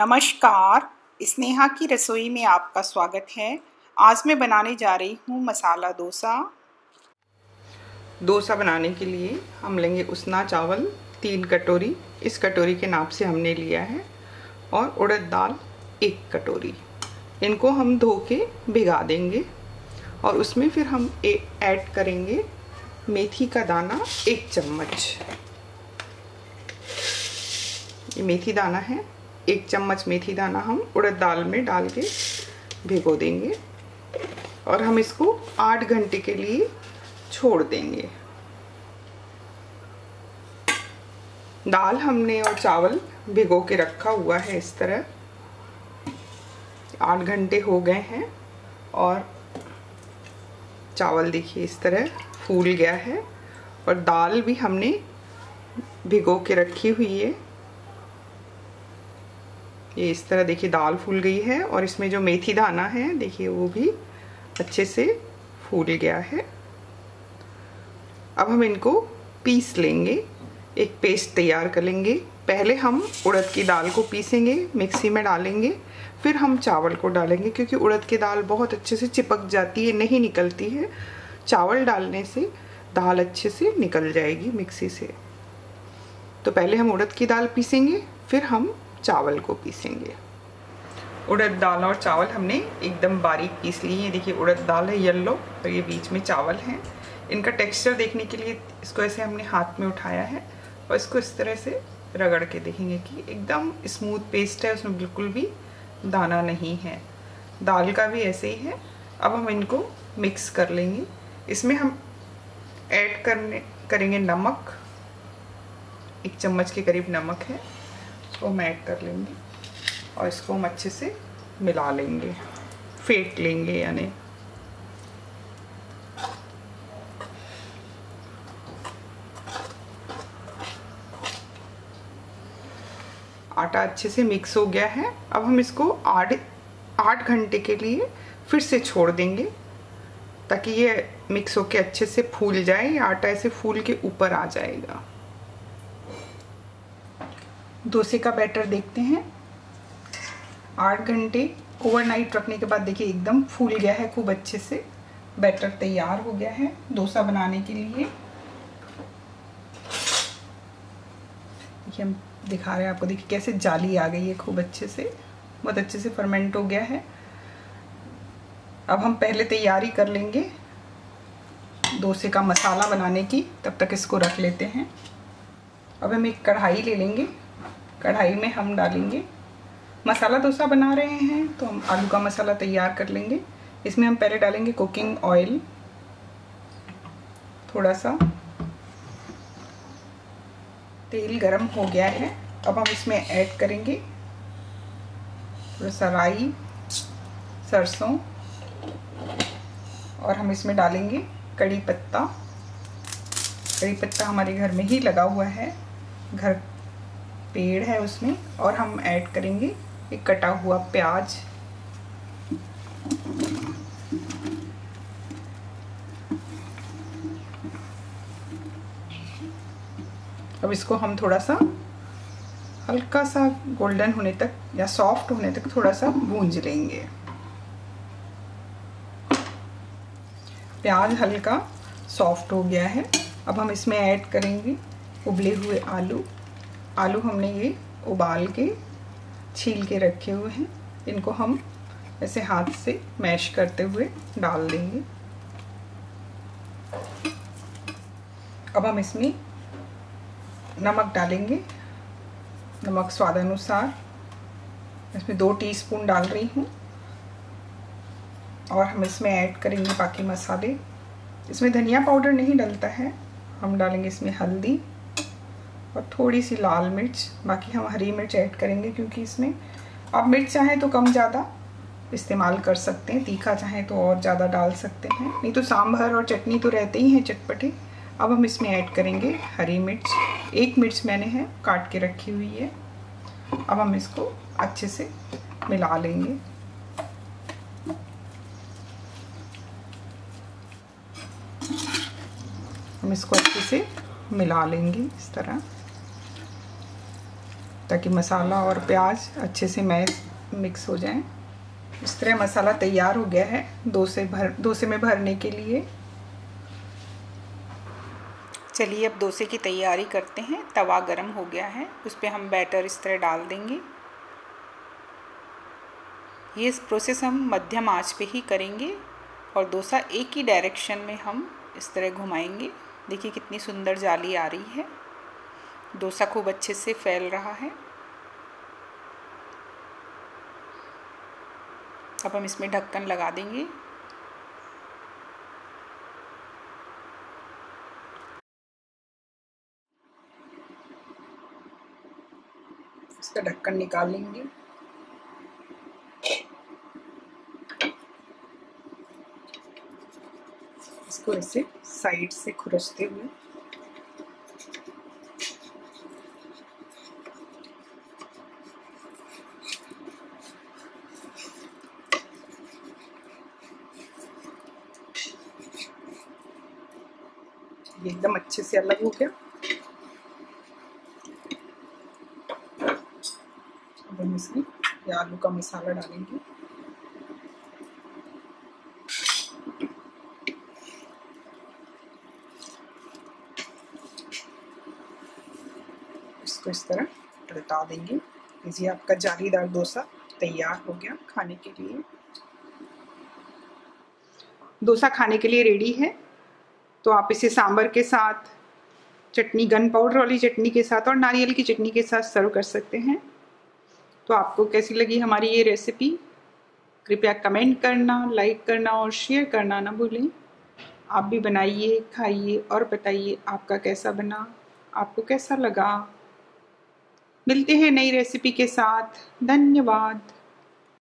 नमस्कार, स्नेहा की रसोई में आपका स्वागत है। आज मैं बनाने जा रही हूँ मसाला डोसा। डोसा बनाने के लिए हम लेंगे उसना चावल 3 कटोरी, इस कटोरी के नाप से हमने लिया है, और उड़द दाल 1 कटोरी। इनको हम धो के भिगा देंगे और उसमें फिर हम ऐड करेंगे मेथी का दाना 1 चम्मच। ये मेथी दाना है, 1 चम्मच मेथी दाना हम उड़द दाल में डाल के भिगो देंगे और हम इसको 8 घंटे के लिए छोड़ देंगे। दाल हमने और चावल भिगो के रखा हुआ है, इस तरह 8 घंटे हो गए हैं और चावल देखिए इस तरह फूल गया है, और दाल भी हमने भिगो के रखी हुई है। ये इस तरह देखिए दाल फूल गई है और इसमें जो मेथी दाना है देखिए वो भी अच्छे से फूल गया है। अब हम इनको पीस लेंगे, एक पेस्ट तैयार कर लेंगे। पहले हम उड़द की दाल को पीसेंगे, मिक्सी में डालेंगे, फिर हम चावल को डालेंगे, क्योंकि उड़द की दाल बहुत अच्छे से चिपक जाती है, नहीं निकलती है। चावल डालने से दाल अच्छे से निकल जाएगी मिक्सी से। तो पहले हम उड़द की दाल पीसेंगे, फिर हम चावल को पीसेंगे। उड़द दाल और चावल हमने एकदम बारीक पीस ली है। देखिए उड़द दाल है येलो और ये बीच में चावल है। इनका टेक्सचर देखने के लिए इसको ऐसे हमने हाथ में उठाया है और इसको इस तरह से रगड़ के देखेंगे कि एकदम स्मूथ पेस्ट है, उसमें बिल्कुल भी दाना नहीं है। दाल का भी ऐसे ही है। अब हम इनको मिक्स कर लेंगे। इसमें हम ऐड करेंगे नमक, 1 चम्मच के करीब नमक है, तो हम ऐड कर लेंगे और इसको हम अच्छे से मिला लेंगे, फेंट लेंगे यानी। आटा अच्छे से मिक्स हो गया है। अब हम इसको 8 घंटे के लिए फिर से छोड़ देंगे ताकि ये मिक्स होके अच्छे से फूल जाए। आटा ऐसे फूल के ऊपर आ जाएगा। डोसे का बैटर देखते हैं। 8 घंटे ओवरनाइट रखने के बाद देखिए एकदम फूल गया है, खूब अच्छे से बैटर तैयार हो गया है डोसा बनाने के लिए। देखिए हम दिखा रहे हैं आपको, देखिए कैसे जाली आ गई है, खूब अच्छे से, बहुत अच्छे से फर्मेंट हो गया है। अब हम पहले तैयारी कर लेंगे डोसे का मसाला बनाने की, तब तक इसको रख लेते हैं। अब हम एक कढ़ाई ले लेंगे। कढ़ाई में हम डालेंगे, मसाला डोसा बना रहे हैं तो हम आलू का मसाला तैयार कर लेंगे। इसमें हम पहले डालेंगे कुकिंग ऑयल थोड़ा सा। तेल गरम हो गया है, अब हम इसमें ऐड करेंगे थोड़ा सा राई, सरसों, और हम इसमें डालेंगे कड़ी पत्ता। कड़ी पत्ता हमारे घर में ही लगा हुआ है, घर पेड़ है उसमें। और हम ऐड करेंगे एक कटा हुआ प्याज, अब इसको हम थोड़ा सा हल्का सा गोल्डन होने तक या सॉफ्ट होने तक थोड़ा सा भूंज लेंगे। प्याज हल्का सॉफ्ट हो गया है। अब हम इसमें ऐड करेंगे उबले हुए आलू। आलू हमने ये उबाल के छील के रखे हुए हैं, इनको हम ऐसे हाथ से मैश करते हुए डाल देंगे। अब हम इसमें नमक डालेंगे, नमक स्वादानुसार, इसमें 2 टीस्पून डाल रही हूँ। और हम इसमें ऐड करेंगे बाकी मसाले। इसमें धनिया पाउडर नहीं डलता है, हम डालेंगे इसमें हल्दी और थोड़ी सी लाल मिर्च। बाकी हम हरी मिर्च ऐड करेंगे, क्योंकि इसमें आप मिर्च चाहें तो कम ज़्यादा इस्तेमाल कर सकते हैं, तीखा चाहें तो और ज़्यादा डाल सकते हैं, नहीं तो सांभर और चटनी तो रहते ही हैं चटपटे। अब हम इसमें ऐड करेंगे हरी मिर्च, 1 मिर्च मैंने है काट के रखी हुई है। अब हम इसको अच्छे से मिला लेंगे। हम इसको अच्छे से मिला लेंगे इस तरह। ताकि मसाला और प्याज अच्छे से मिक्स हो जाए। इस तरह मसाला तैयार हो गया है डोसे में भरने के लिए। चलिए अब डोसे की तैयारी करते हैं। तवा गरम हो गया है, उस पर हम बैटर इस तरह डाल देंगे। ये प्रोसेस हम मध्यम आंच पे ही करेंगे और डोसा एक ही डायरेक्शन में हम इस तरह घुमाएंगे। देखिए कितनी सुंदर जाली आ रही है, डोसा खूब अच्छे से फैल रहा है। अब हम इसमें ढक्कन लगा देंगे। इसका ढक्कन निकाल लेंगे। इसको ऐसे साइड से खुरचते हुए एकदम अच्छे से अलग हो गया। अब हम इसमें आलू का मसाला डालेंगे। इसको इस तरह पलटा देंगे। ये आपका जालीदार डोसा तैयार हो गया खाने के लिए। डोसा खाने के लिए रेडी है। तो आप इसे सांबर के साथ, चटनी गन पाउडर वाली चटनी के साथ और नारियल की चटनी के साथ सर्व कर सकते हैं। तो आपको कैसी लगी हमारी ये रेसिपी? कृपया कमेंट करना, लाइक करना और शेयर करना ना भूलें। आप भी बनाइए, खाइए और बताइए आपका कैसा बना, आपको कैसा लगा। मिलते हैं नई रेसिपी के साथ। धन्यवाद।